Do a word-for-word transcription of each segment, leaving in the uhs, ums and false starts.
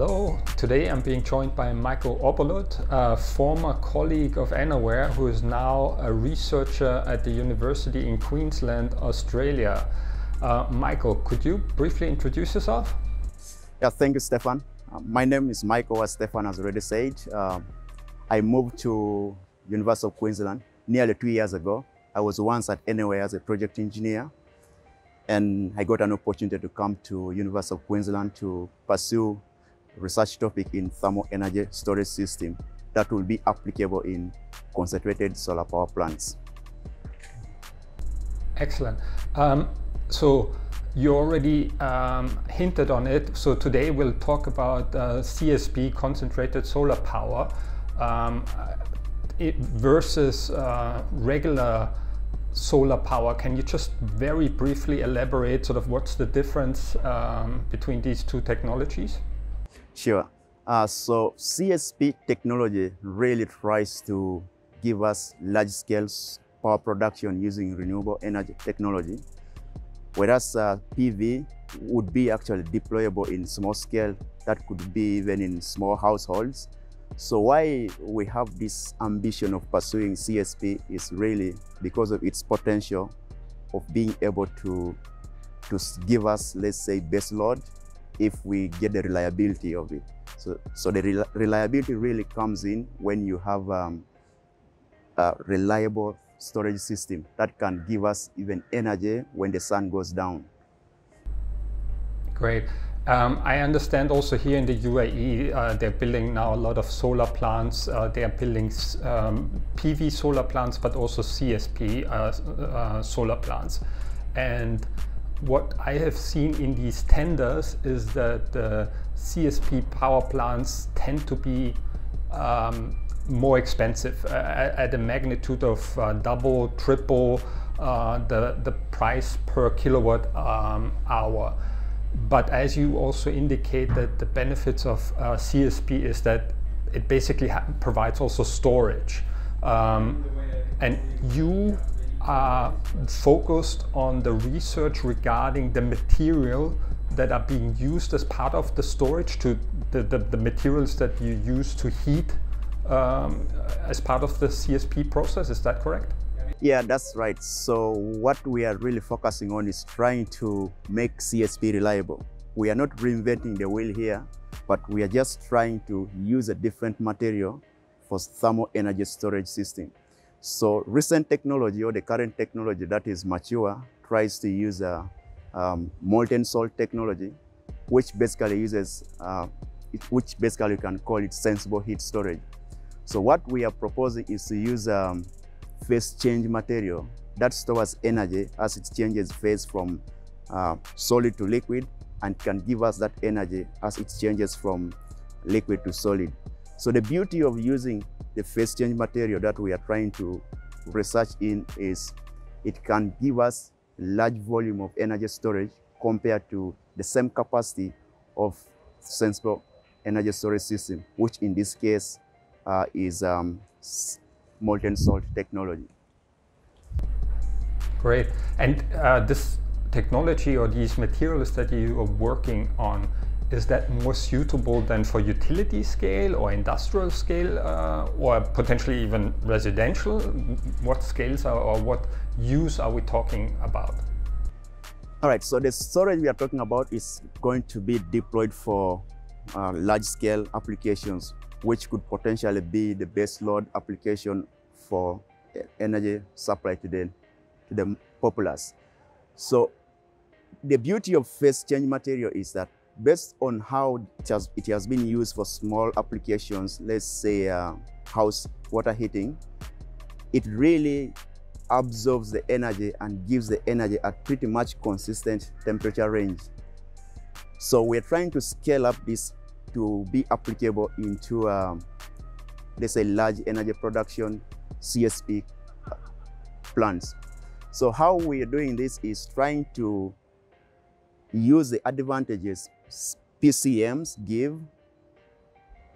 Hello, today I'm being joined by Michael Opolot, a former colleague of Anywhere who is now a researcher at the University in Queensland, Australia. Uh, Michael, could you briefly introduce yourself? Yeah, thank you, Stefan. Uh, my name is Michael, as Stefan has already said. Uh, I moved to University of Queensland nearly two years ago. I was once at Anywhere as a project engineer, and I got an opportunity to come to University of Queensland to pursue research topic in thermal energy storage system that will be applicable in concentrated solar power plants. Excellent. Um, so you already um, hinted on it. So today we'll talk about uh, C S P, concentrated solar power, um, it versus uh, regular solar power. Can you just very briefly elaborate sort of what's the difference um, between these two technologies? Sure. Uh, so C S P technology really tries to give us large-scale power production using renewable energy technology, whereas uh, P V would be actually deployable in small scale. That could be even in small households. So why we have this ambition of pursuing C S P is really because of its potential of being able to, to give us, let's say, base load, if we get the reliability of it. So, so the re reliability really comes in when you have um, a reliable storage system that can give us even energy when the sun goes down. Great. Um, I understand also here in the U A E, uh, they're building now a lot of solar plants. Uh, they are building um, P V solar plants, but also C S P uh, uh, solar plants. And what I have seen in these tenders is that the C S P power plants tend to be um, more expensive, uh, at a magnitude of uh, double, triple uh, the, the price per kilowatt um, hour. But as you also indicate, that the benefits of uh, C S P is that it basically ha provides also storage. Um, and you are focused on the research regarding the material that are being used as part of the storage, to the, the, the materials that you use to heat um, as part of the C S P process. Is that correct? Yeah, that's right. So what we are really focusing on is trying to make C S P reliable. We are not reinventing the wheel here, but we are just trying to use a different material for thermal energy storage system. So recent technology, or the current technology that is mature, tries to use a um, molten salt technology, which basically uses, uh, it, which basically you can call it sensible heat storage. So what we are proposing is to use um, phase change material that stores energy as it changes phase from uh, solid to liquid, and can give us that energy as it changes from liquid to solid. So the beauty of using the phase change material that we are trying to research in is it can give us large volume of energy storage compared to the same capacity of sensible energy storage system, which in this case uh, is um, molten salt technology. Great. And uh, this technology, or these materials that you are working on, is that more suitable than for utility scale or industrial scale, uh, or potentially even residential? What scales are, or what use are we talking about? All right, so the storage we are talking about is going to be deployed for uh, large scale applications, which could potentially be the base load application for energy supply to the, to the populace. So the beauty of phase change material is that, based on how it has, it has been used for small applications, let's say uh, house water heating, it really absorbs the energy and gives the energy at pretty much consistent temperature range. So we're trying to scale up this to be applicable into, um, let's say, large energy production C S P plants. So how we are doing this is trying to use the advantages P C Ms give,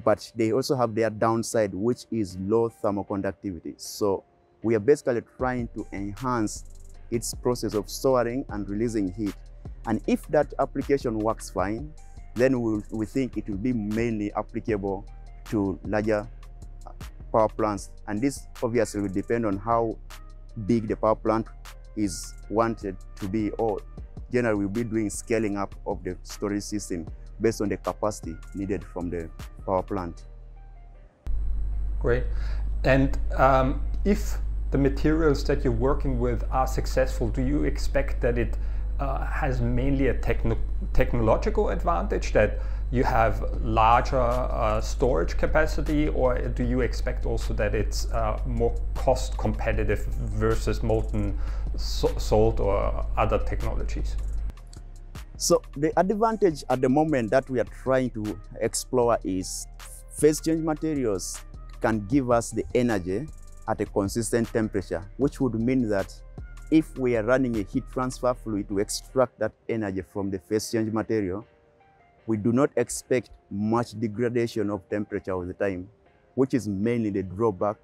but they also have their downside, which is low thermal conductivity. So we are basically trying to enhance its process of storing and releasing heat. And if that application works fine, then we, we think it will be mainly applicable to larger power plants. And this obviously will depend on how big the power plant is wanted to be, or generally we'll be doing scaling up of the storage system based on the capacity needed from the power plant. Great. And um, if the materials that you're working with are successful, do you expect that it uh, has mainly a techno technological advantage, that you have larger uh, storage capacity, or do you expect also that it's uh, more cost competitive versus molten so salt or other technologies? So the advantage at the moment that we are trying to explore is phase change materials can give us the energy at a consistent temperature, which would mean that if we are running a heat transfer fluid to extract that energy from the phase change material, we do not expect much degradation of temperature all the time, which is mainly the drawback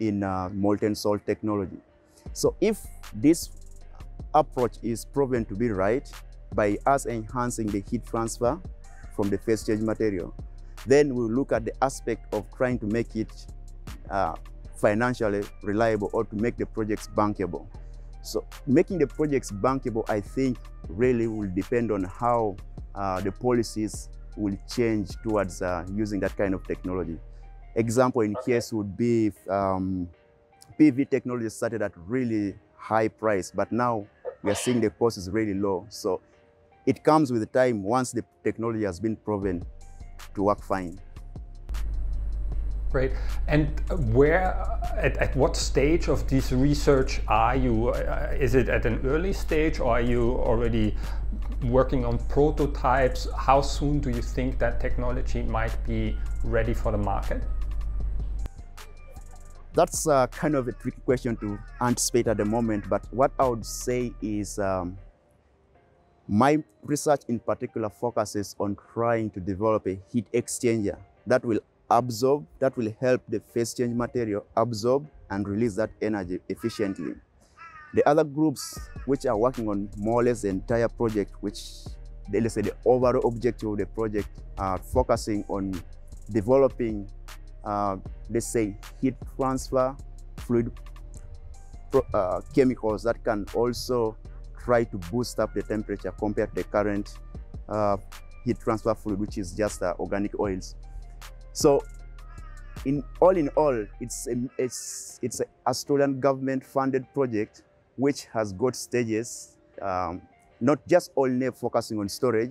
in uh, molten salt technology. So if this approach is proven to be right by us enhancing the heat transfer from the phase change material, then we'll look at the aspect of trying to make it uh, financially reliable, or to make the projects bankable. So making the projects bankable, I think, really will depend on how Uh, the policies will change towards uh, using that kind of technology. Example in case would be if, um, P V technology started at really high price, but now we are seeing the cost is really low. So it comes with the time once the technology has been proven to work fine. Great. And where, at, at what stage of this research are you? Is it at an early stage, or are you already working on prototypes? How soon do you think that technology might be ready for the market? That's uh, kind of a tricky question to anticipate at the moment, but what I would say is um, my research in particular focuses on trying to develop a heat exchanger that will absorb, that will help the phase change material absorb and release that energy efficiently. The other groups which are working on more or less the entire project, which let's say the overall objective of the project, are focusing on developing, uh, let's say, heat transfer fluid uh, chemicals that can also try to boost up the temperature compared to the current uh, heat transfer fluid, which is just uh, organic oils. So, in all in all, it's a, it's it's an Australian government-funded project which has got stages, um, not just only focusing on storage.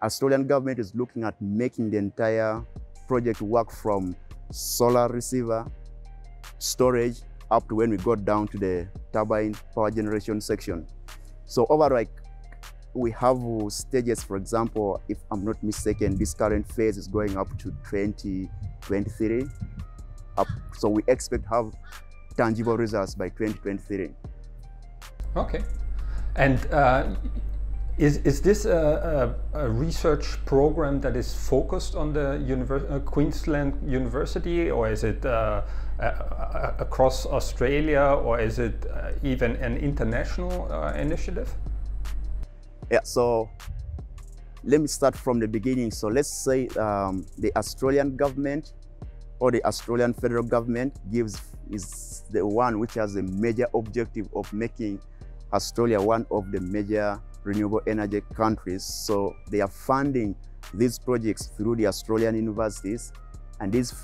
Australian government is looking at making the entire project work from solar receiver, storage, up to when we got down to the turbine power generation section. So overall, like, we have stages. For example, if I'm not mistaken, this current phase is going up to twenty twenty-three. So we expect to have tangible results by twenty twenty-three. Okay. And uh, is, is this a, a, a research program that is focused on the univer- uh, Queensland University, or is it uh, uh, across Australia, or is it uh, even an international uh, initiative? Yeah, so let me start from the beginning. So let's say um, the Australian government, or the Australian federal government, gives is the one which has a major objective of making Australia one of the major renewable energy countries. So they are funding these projects through the Australian universities, and these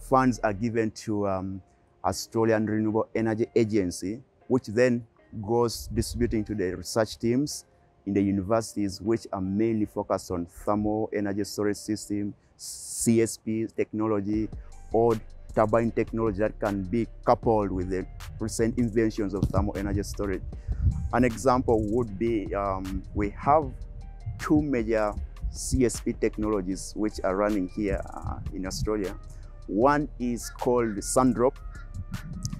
funds are given to um, Australian Renewable Energy Agency, which then goes distributing to the research teams in the universities, which are mainly focused on thermal energy storage system, C S P technology, or turbine technology that can be coupled with the recent inventions of thermal energy storage. An example would be um, we have two major C S P technologies which are running here uh, in Australia. One is called SunDrop.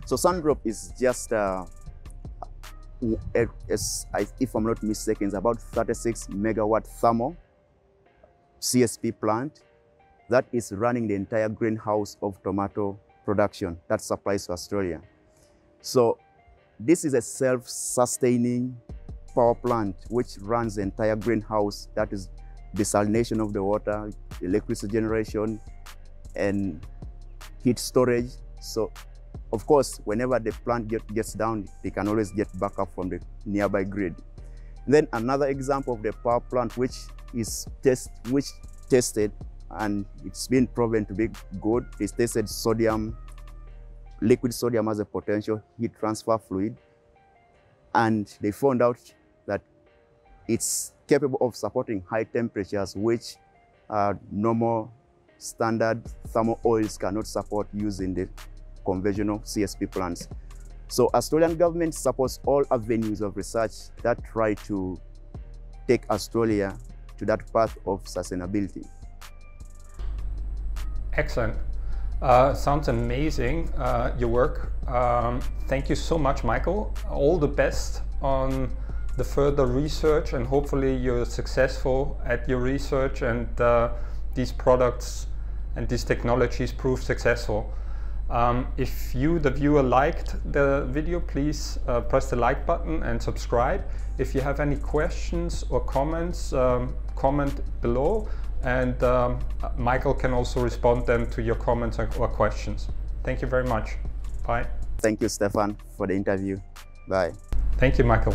So SunDrop is just uh, if I'm not mistaken, it's about thirty-six megawatt thermal C S P plant that is running the entire greenhouse of tomato production that supplies to Australia. So this is a self-sustaining power plant which runs the entire greenhouse that is desalination of the water, electricity generation, and heat storage. So, of course, whenever the plant get, gets down, they can always get back up from the nearby grid. Then another example of the power plant, which is test, which tested, and it's been proven to be good, is tested sodium, liquid sodium as a potential heat transfer fluid. And they found out that it's capable of supporting high temperatures, which are normal standard thermal oils cannot support using the conventional C S P plants. So Australian government supports all avenues of research that try to take Australia to that path of sustainability. Excellent. Uh, sounds amazing, uh, your work. Um, thank you so much, Michael. All the best on the further research, and hopefully you're successful at your research and uh, these products and these technologies prove successful. Um, if you, the viewer, liked the video, please uh, press the like button and subscribe. If you have any questions or comments, um, comment below, and um, Michael can also respond then to your comments or questions. Thank you very much. Bye. Thank you, Stefan, for the interview. Bye. Thank you, Michael.